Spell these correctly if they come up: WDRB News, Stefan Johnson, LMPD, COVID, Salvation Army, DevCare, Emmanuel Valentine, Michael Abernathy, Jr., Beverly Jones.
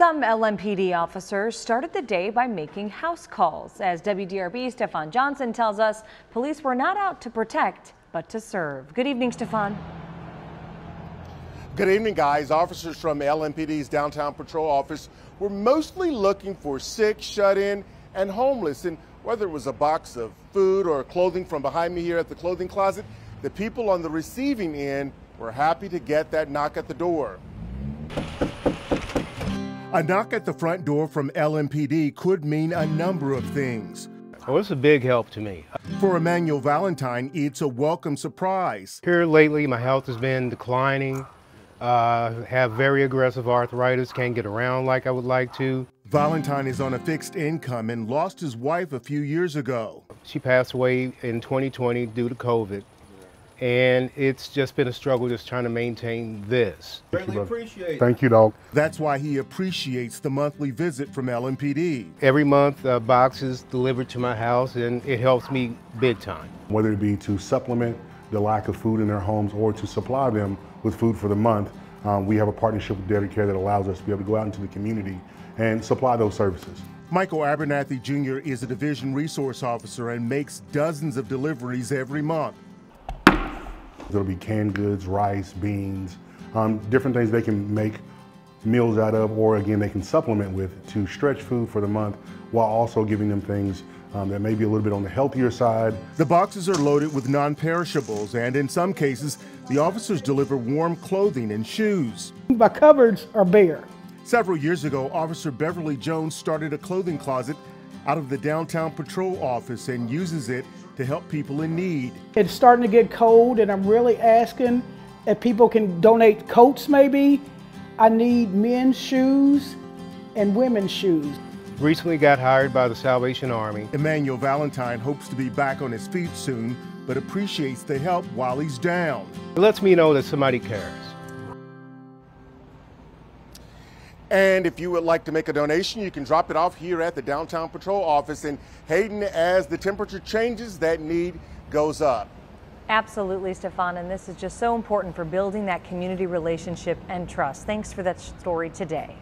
Some LMPD officers started the day by making house calls. As WDRB Stefan Johnson tells us, police were not out to protect, but to serve. Good evening, Stefan. Good evening, guys. Officers from LMPD's downtown patrol office were mostly looking for sick, shut-in, and homeless. And whether it was a box of food or clothing from behind me here at the clothing closet, the people on the receiving end were happy to get that knock at the door. A knock at the front door from LMPD could mean a number of things. Well, it's a big help to me. For Emmanuel Valentine, it's a welcome surprise. Here lately, my health has been declining. Have very aggressive arthritis, can't get around like I would like to. Valentine is on a fixed income and lost his wife a few years ago. She passed away in 2020 due to COVID. And it's just been a struggle just trying to maintain this. Really appreciate it. Thank you, dog. That's why he appreciates the monthly visit from LMPD. Every month, boxes delivered to my house, and it helps me big time. Whether it be to supplement the lack of food in their homes or to supply them with food for the month, we have a partnership with DevCare that allows us to be able to go out into the community and supply those services. Michael Abernathy, Jr. is a division resource officer and makes dozens of deliveries every month. It'll be canned goods, rice, beans, different things they can make meals out of, or again, they can supplement with to stretch food for the month while also giving them things that may be a little bit on the healthier side. The boxes are loaded with non-perishables, and in some cases, the officers deliver warm clothing and shoes. My cupboards are bare. Several years ago, Officer Beverly Jones started a clothing closet out of the downtown patrol office and uses it to help people in need. It's starting to get cold, and I'm really asking if people can donate coats maybe. I need men's shoes and women's shoes. Recently got hired by the Salvation Army. Emmanuel Valentine hopes to be back on his feet soon, but appreciates the help while he's down. It lets me know that somebody cares. And if you would like to make a donation, you can drop it off here at the Downtown Patrol office. And Hayden, as the temperature changes, that need goes up. Absolutely, Stefan. And this is just so important for building that community relationship and trust. Thanks for that story today.